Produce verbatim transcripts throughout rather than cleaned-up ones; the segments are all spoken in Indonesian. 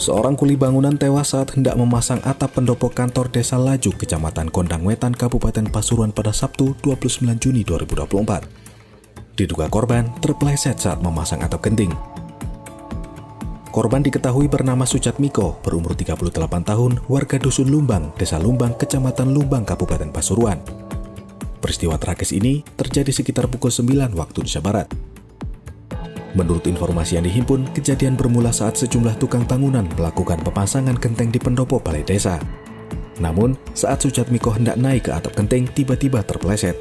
Seorang kuli bangunan tewas saat hendak memasang atap pendopo kantor Desa Lajuk, Kecamatan Gondang Wetan, Kabupaten Pasuruan pada Sabtu dua puluh sembilan Juni dua ribu dua puluh empat. Diduga korban terpleset saat memasang atap genting. Korban diketahui bernama Sujatmiko, berumur tiga puluh delapan tahun, warga Dusun Lumbang, Desa Lumbang, Kecamatan Lumbang, Kabupaten Pasuruan. Peristiwa tragis ini terjadi sekitar pukul sembilan waktu Indonesia Barat. Menurut informasi yang dihimpun, kejadian bermula saat sejumlah tukang bangunan melakukan pemasangan genteng di pendopo balai desa. Namun, saat Sujatmiko hendak naik ke atap genteng, tiba-tiba terpeleset.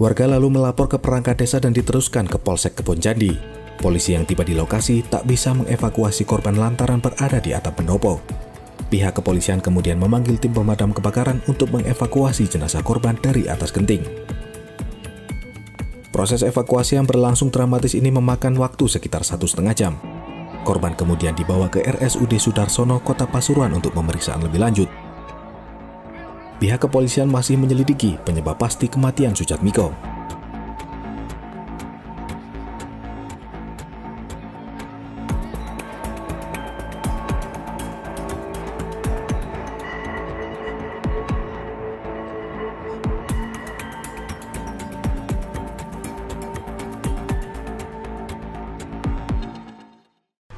Warga lalu melapor ke perangkat desa dan diteruskan ke Polsek Keboncandi. Polisi yang tiba di lokasi tak bisa mengevakuasi korban lantaran berada di atap pendopo. Pihak kepolisian kemudian memanggil tim pemadam kebakaran untuk mengevakuasi jenazah korban dari atas genting. Proses evakuasi yang berlangsung dramatis ini memakan waktu sekitar satu setengah jam. Korban kemudian dibawa ke R S U D Sudarsono, Kota Pasuruan untuk pemeriksaan lebih lanjut. Pihak kepolisian masih menyelidiki penyebab pasti kematian Sujatmiko.